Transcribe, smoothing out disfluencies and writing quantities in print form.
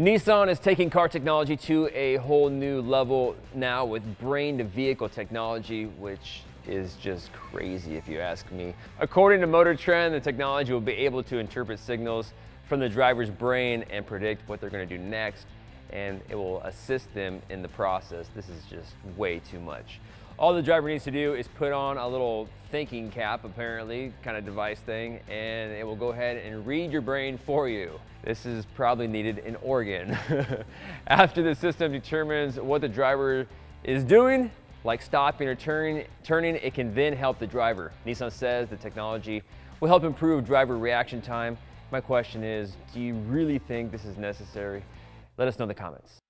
Nissan is taking car technology to a whole new level now with brain-to-vehicle technology, which is just crazy if you ask me. According to Motor Trend, the technology will be able to interpret signals from the driver's brain and predict what they're going to do next, and it will assist them in the process. This is just way too much. All the driver needs to do is put on a little thinking cap, apparently, kind of device thing, and it will go ahead and read your brain for you. This is probably needed in Oregon. After the system determines what the driver is doing, like stopping or turning, it can then help the driver. Nissan says the technology will help improve driver reaction time. My question is, do you really think this is necessary? Let us know in the comments.